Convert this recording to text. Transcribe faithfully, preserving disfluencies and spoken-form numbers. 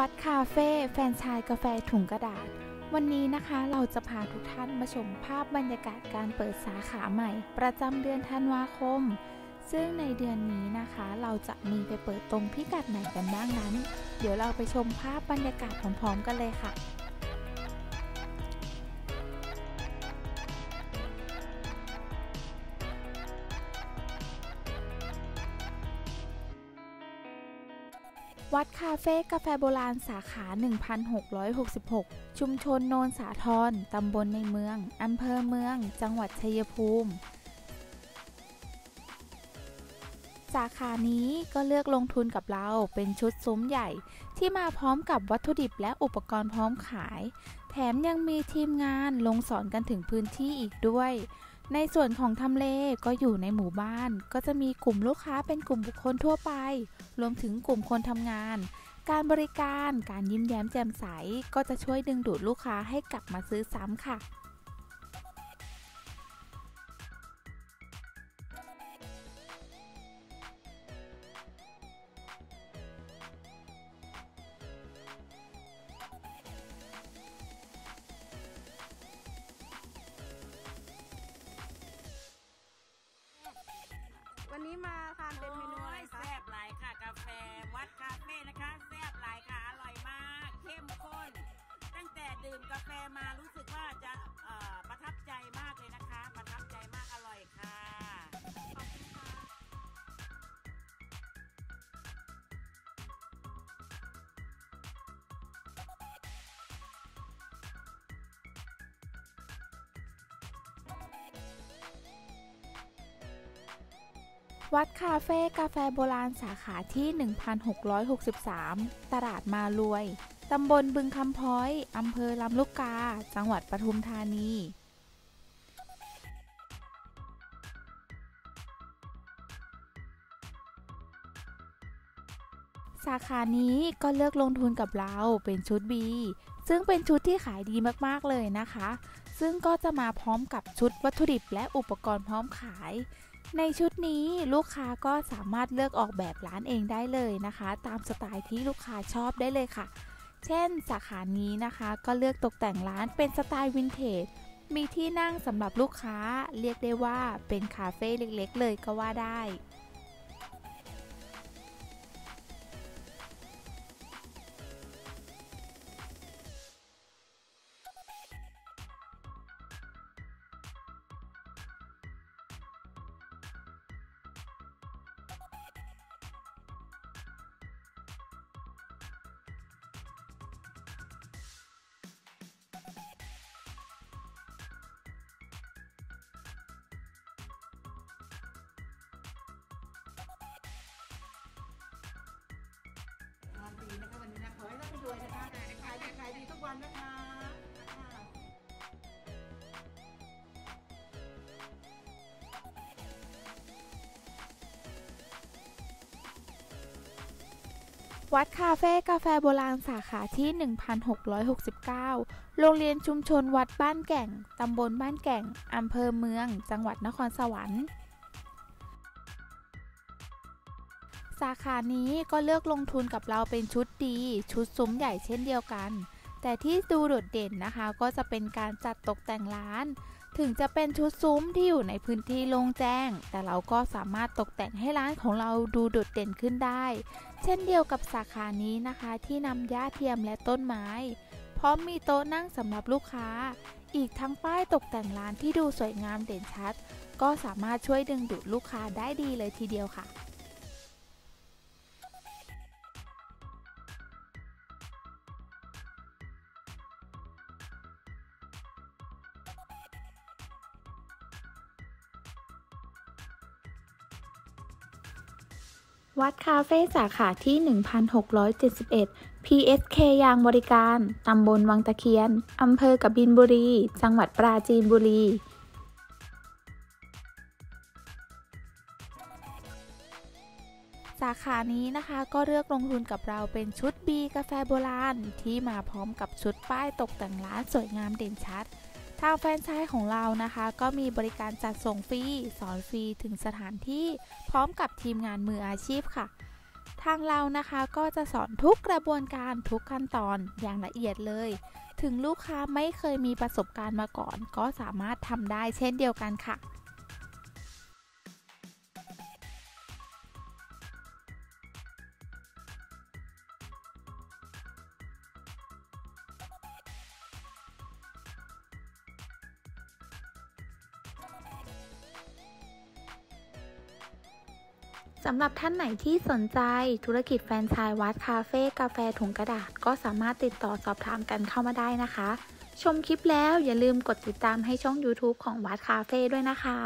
วัดคาเฟ่แฟรนไชส์กาแฟถุงกระดาษวันนี้นะคะเราจะพาทุกท่านมาชมภาพบรรยากาศการเปิดสาขาใหม่ประจำเดือนธันวาคมซึ่งในเดือนนี้นะคะเราจะมีไปเปิดตรงพิกัดไหนกันบ้างนั้นเดี๋ยวเราไปชมภาพบรรยากาศพร้อมๆกันเลยค่ะวัดคาเฟ่กาแฟโบราณสาขา หนึ่งพันหกร้อยหกสิบหก ชุมชนโนนสาทร ตำบลในเมือง อำเภอเมือง จังหวัดชัยภูมิ สาขานี้ก็เลือกลงทุนกับเราเป็นชุดซุ้มใหญ่ที่มาพร้อมกับวัตถุดิบและอุปกรณ์พร้อมขาย แถมยังมีทีมงานลงสอนกันถึงพื้นที่อีกด้วยในส่วนของทำเลก็อยู่ในหมู่บ้านก็จะมีกลุ่มลูกค้าเป็นกลุ่มบุคคลทั่วไปรวมถึงกลุ่มคนทำงานการบริการการยิ้มแย้มแจ่มใสก็จะช่วยดึงดูดลูกค้าให้กลับมาซื้อซ้ำค่ะวันนี้มาทานเป็นเมนูอะไรคะแซ่บหลายค่ะกาแฟวัดคาเฟ่นะคะแซ่บหลายค่ะอร่อยมากเข้มข้นตั้งแต่ดื่มกาแฟมารู้สึกว่าจะประทับใจมากเลยนะคะประทับใจมากอร่อยค่ะขอบคุณค่ะวัดคาเฟ่กาแฟโบราณสาขาที่ หนึ่งพันหกร้อยหกสิบสาม ตลาดมารวย ตำบลบึงคำพ้อย อำเภอลำลูกกา จังหวัดปทุมธานีสาขานี้ก็เลือกลงทุนกับเราเป็นชุด B ซึ่งเป็นชุดที่ขายดีมากๆเลยนะคะซึ่งก็จะมาพร้อมกับชุดวัตถุดิบและอุปกรณ์พร้อมขายในชุดนี้ลูกค้าก็สามารถเลือกออกแบบร้านเองได้เลยนะคะตามสไตล์ที่ลูกค้าชอบได้เลยค่ะเช่นสาขานี้นะคะก็เลือกตกแต่งร้านเป็นสไตล์วินเทจมีที่นั่งสำหรับลูกค้าเรียกได้ว่าเป็นคาเฟ่เล็กๆเลยก็ว่าได้วันนี้นะขอให้เราไปรวยนะคะขายดีขายดีทุกวันนะคะวัดคาเฟ่กาแฟโบราณสาขาที่ หนึ่งพันหกร้อยหกสิบเก้า โรงเรียนชุมชนวัดบ้านแก่งตำบลบ้านแก่งอำเภอเมืองจังหวัดนครสวรรค์สาขานี้ก็เลือกลงทุนกับเราเป็นชุดดีชุดซุ้มใหญ่เช่นเดียวกันแต่ที่ดูโดดเด่นนะคะก็จะเป็นการจัดตกแต่งร้านถึงจะเป็นชุดซุ้มที่อยู่ในพื้นที่โล่งแจ้งแต่เราก็สามารถตกแต่งให้ร้านของเราดูโดดเด่นขึ้นได้เช่นเดียวกับสาขานี้นะคะที่นำหญ้าเทียมและต้นไม้พร้อมมีโต๊ะนั่งสำหรับลูกค้าอีกทั้งป้ายตกแต่งร้านที่ดูสวยงามเด่นชัดก็สามารถช่วยดึงดูดลูกค้าได้ดีเลยทีเดียวค่ะวัดคาเฟ่สาขาที่ หนึ่งพันหกร้อยเจ็ดสิบเอ็ด พี เอส เค ยางบริการตำบลวังตะเคียนอำเภอกบินบุรีจังหวัดปราจีนบุรีสาขานี้นะคะก็เลือกลงทุนกับเราเป็นชุด B กาแฟโบราณที่มาพร้อมกับชุดป้ายตกแต่งร้านสวยงามเด่นชัดทางแฟรนไชส์ของเรานะคะก็มีบริการจัดส่งฟรีสอนฟรีถึงสถานที่พร้อมกับทีมงานมืออาชีพค่ะ ทางเรานะคะก็จะสอนทุกกระบวนการทุกขั้นตอนอย่างละเอียดเลยถึงลูกค้าไม่เคยมีประสบการณ์มาก่อนก็สามารถทำได้เช่นเดียวกันค่ะสำหรับท่านไหนที่สนใจธุรกิจแฟรนไชส์วัดคาเฟ่กาแฟถุงกระดาษก็สามารถติดต่อสอบถามกันเข้ามาได้นะคะชมคลิปแล้วอย่าลืมกดติดตามให้ช่อง YouTube ของวัดคาเฟ่ด้วยนะคะ